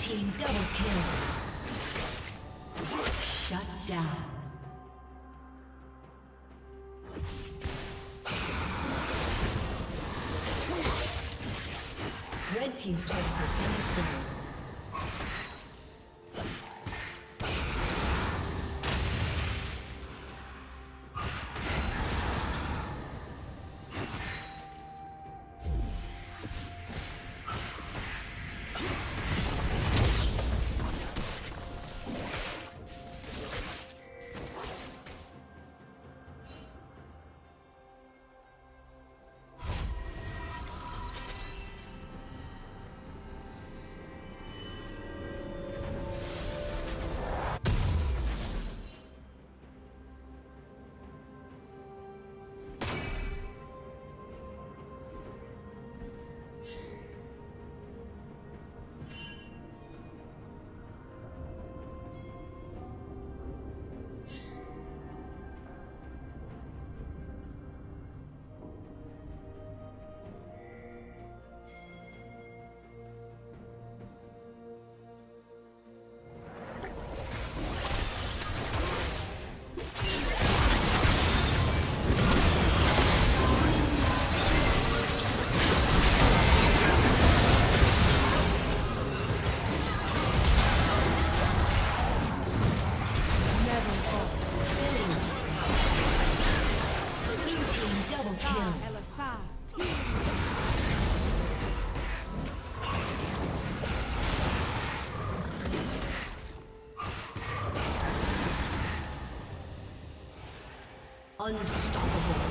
team double kill. Shut down. Red team's turret has been destroyed. Unstoppable.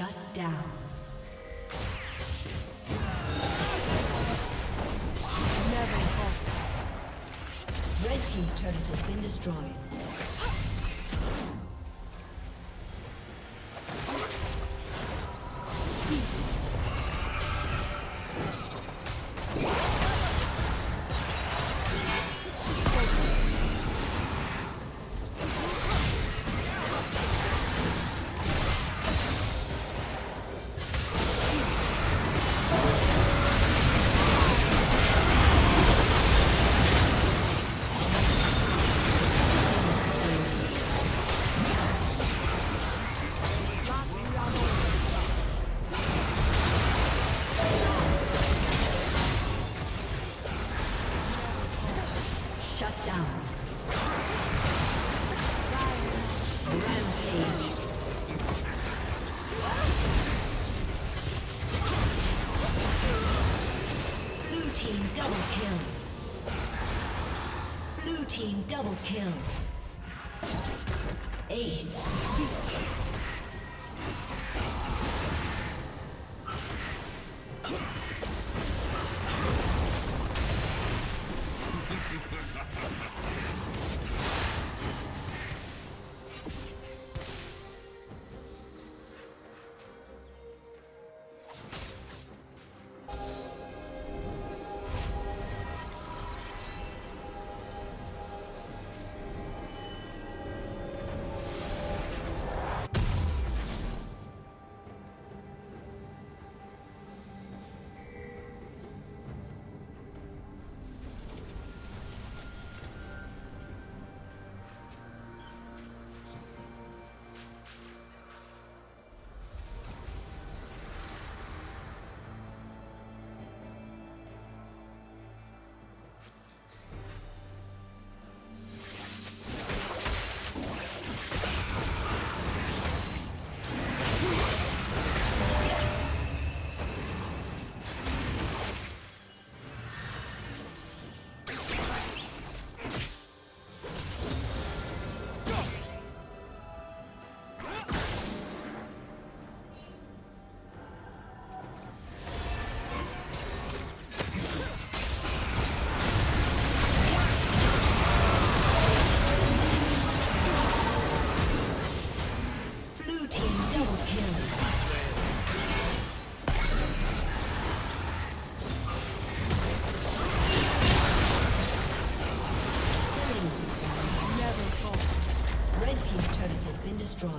Shut down. Never fall. Red team's turret has been destroyed. Double kill. Ace. Been destroyed.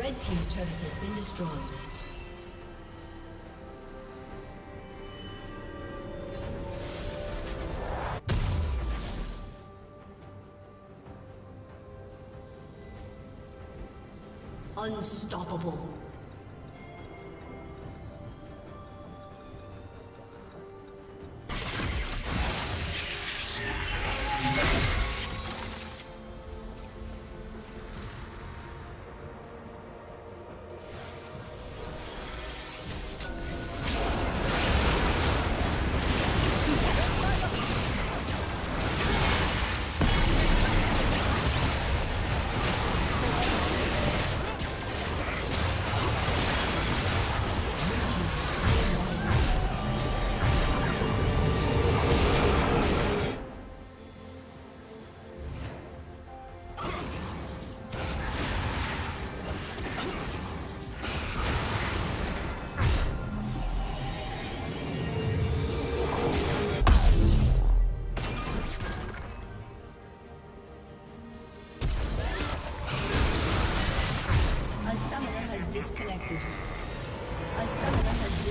Red team's turret has been destroyed. Unstoppable.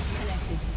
disconnected.